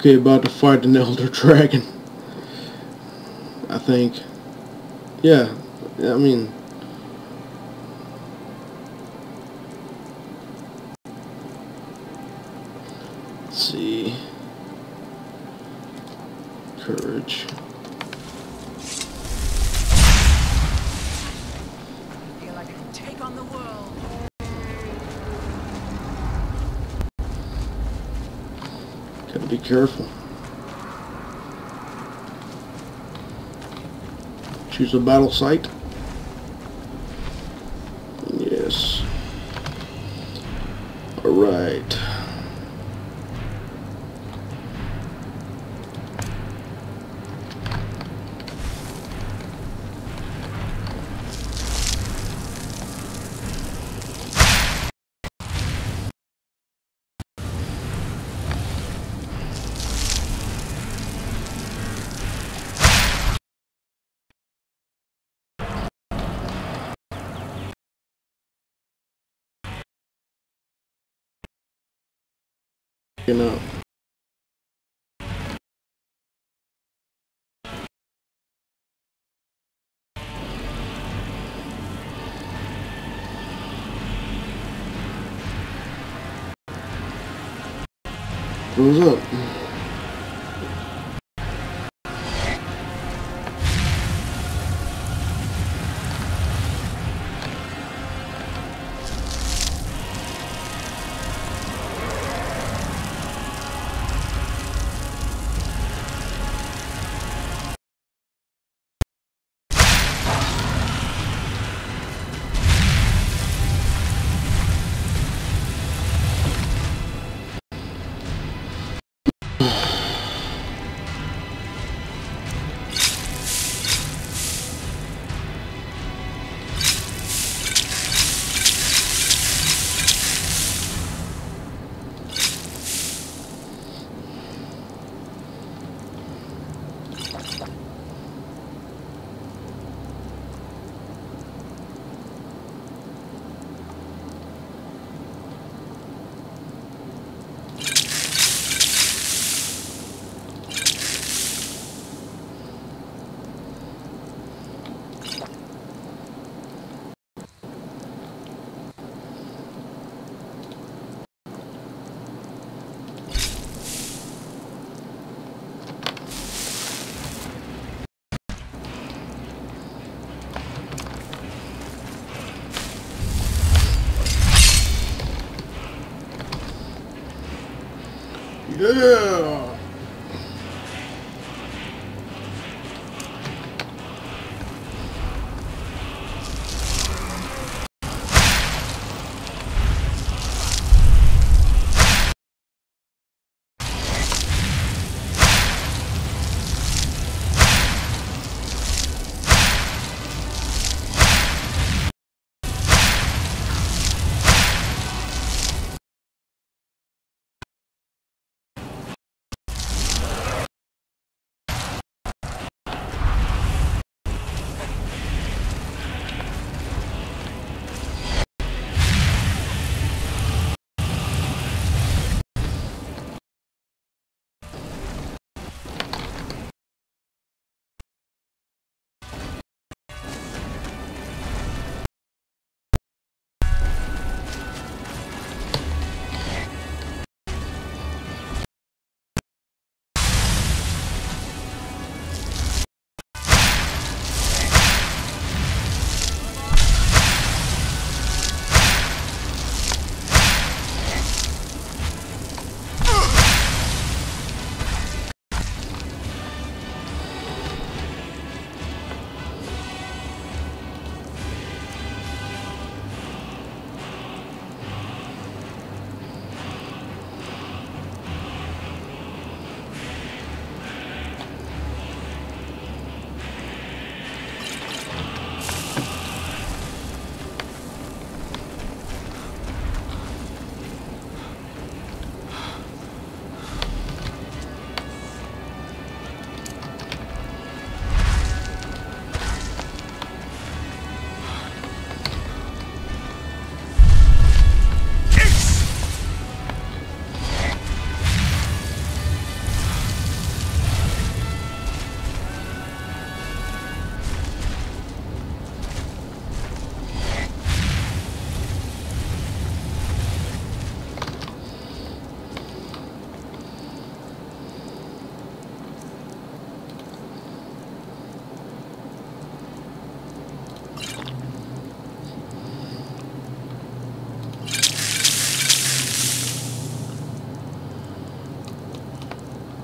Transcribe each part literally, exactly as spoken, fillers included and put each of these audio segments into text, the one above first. Okay, about to fight an elder dragon, I think. Yeah, I mean, let's see, courage. I feel like I can take on the world. Gotta be careful. Choose a battle site. Yes. All right. Up. What's up? Yeah.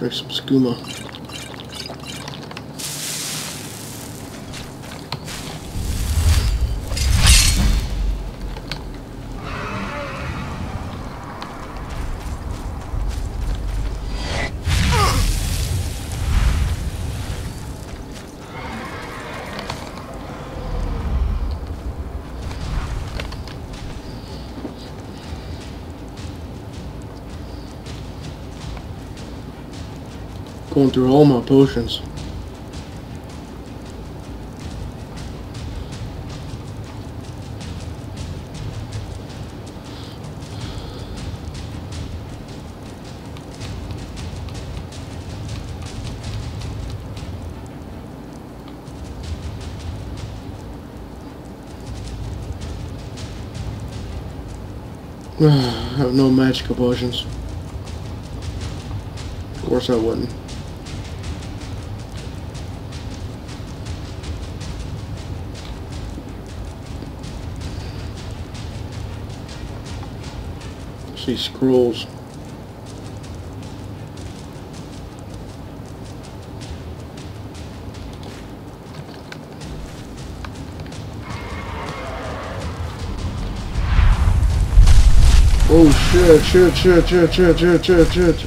Try some skooma. Going through all my potions. I have no magical potions. Of course I wouldn't. See scrolls. Oh shit, shit, shit, shit, shit, shit, shit, shit.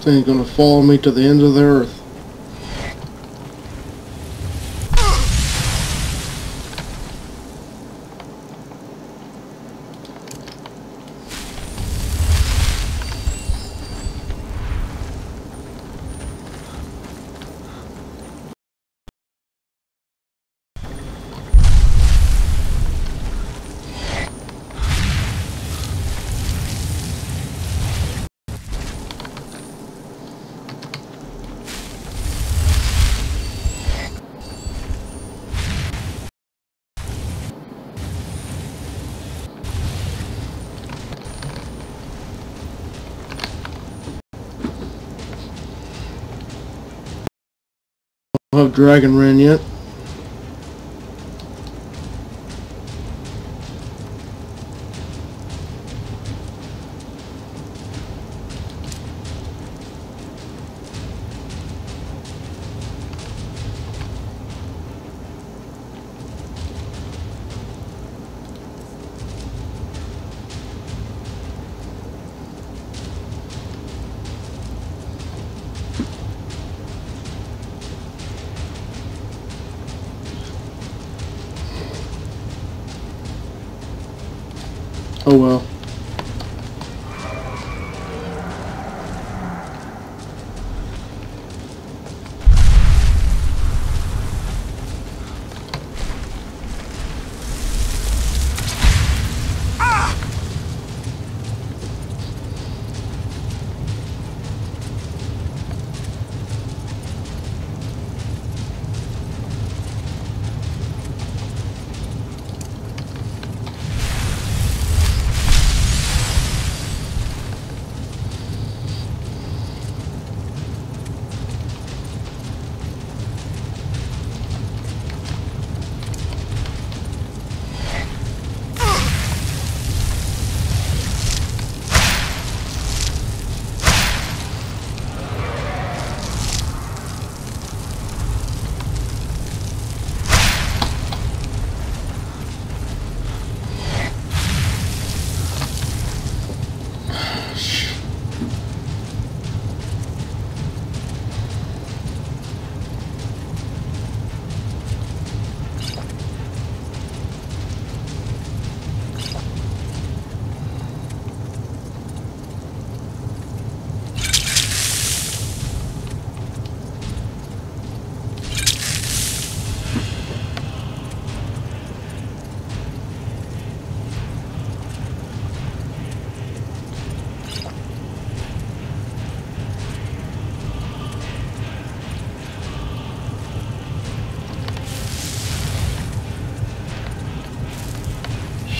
Thing gonna follow me to the ends of the earth. Have Dragon Ran yet. Oh well.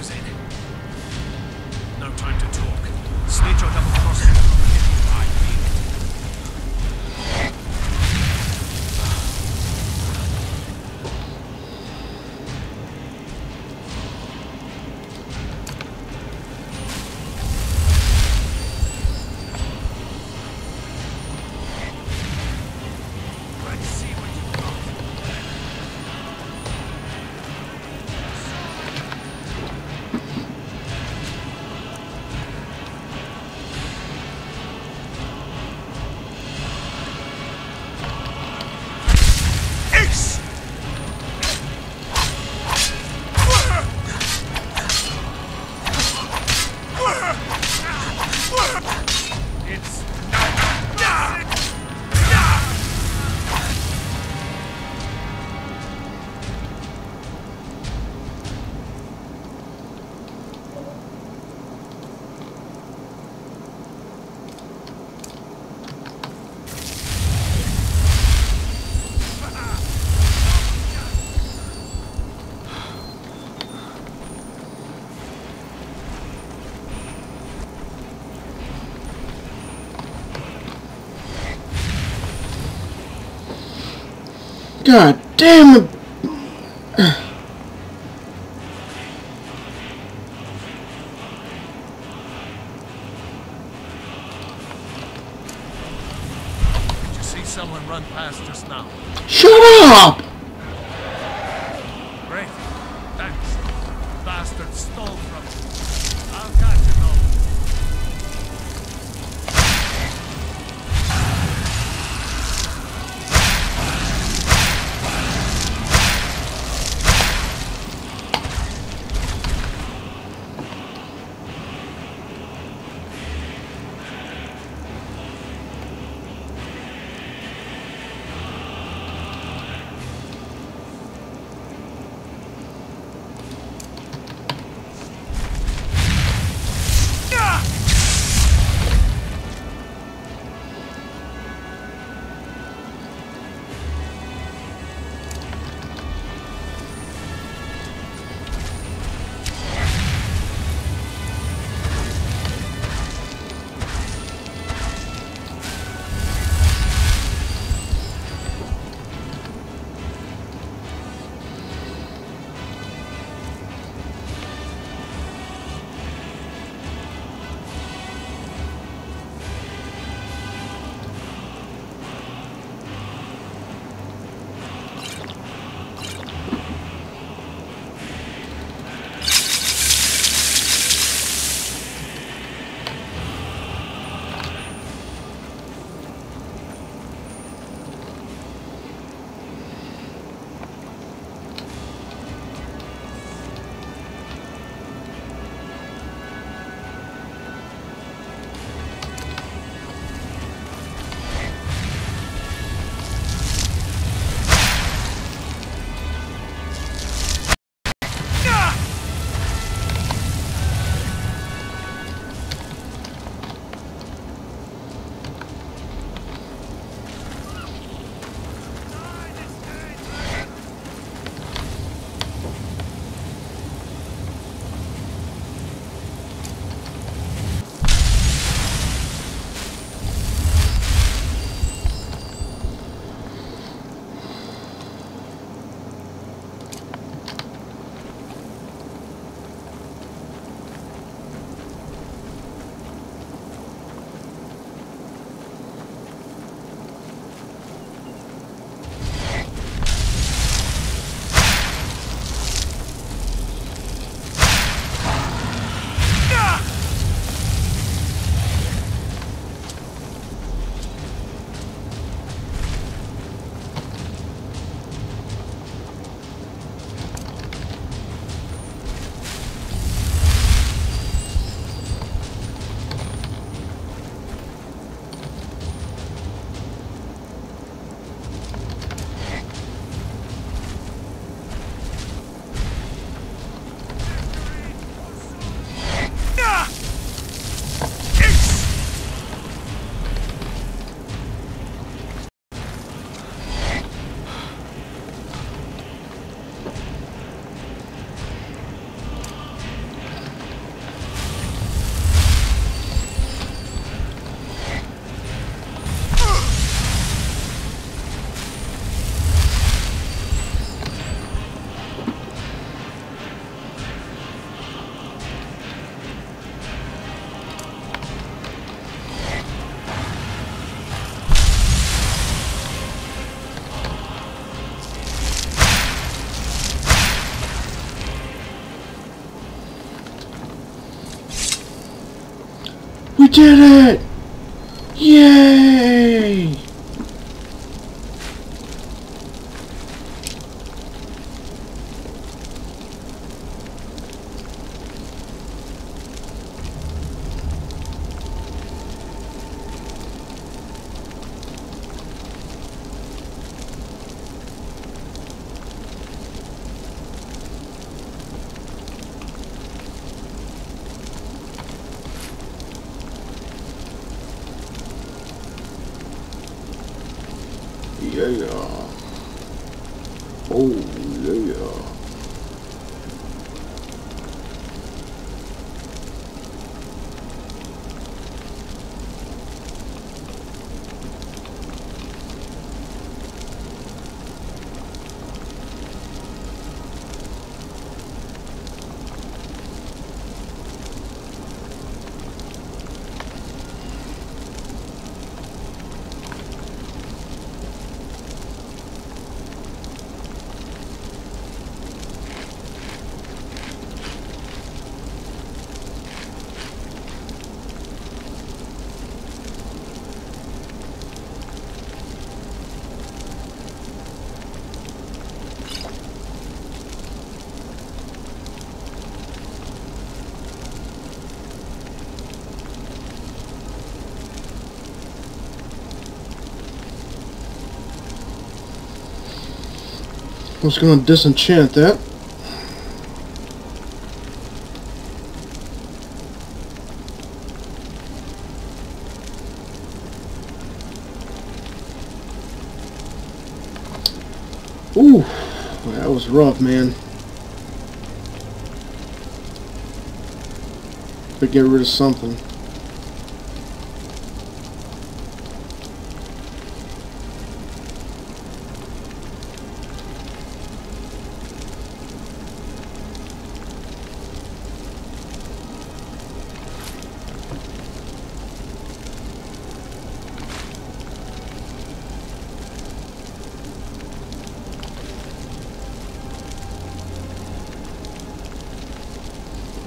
lose it. No time to talk. Snitch or double cross him. I mean God damn it. Did you see someone run past just now? Shut up! Great. Thanks. Bastard stole from me. I'll catch him all. did it! Yay! Yeah, yeah. Oh, yeah, yeah. I'm just going to disenchant that. Ooh, that was rough, man. But get rid of something.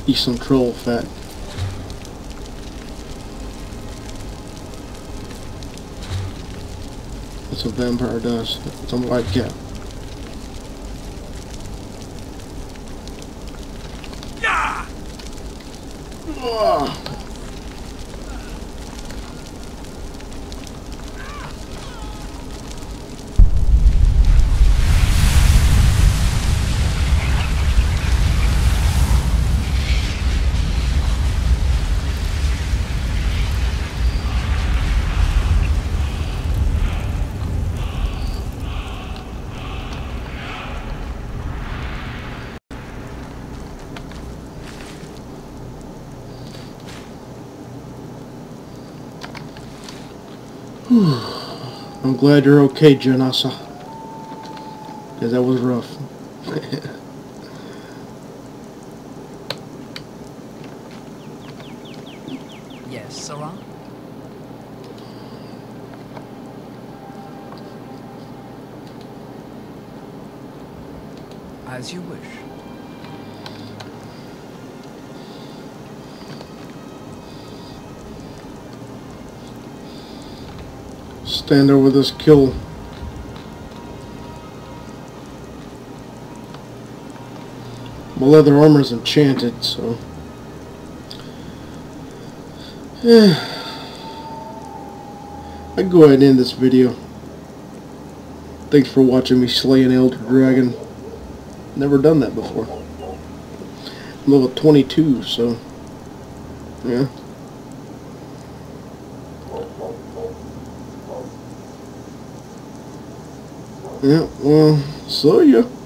Eat some troll fat. That's what vampire does. It's a white cat. Yeah. Ugh. I'm glad you're okay, Janasa. Because that was rough. Yes, Sarah? As you wish. Stand over this kill. My leather armor is enchanted, so yeah. I go ahead and end this video. Thanks for watching me slay an elder dragon. Never done that before. I'm level twenty-two, so yeah. Yeah, well, so yeah.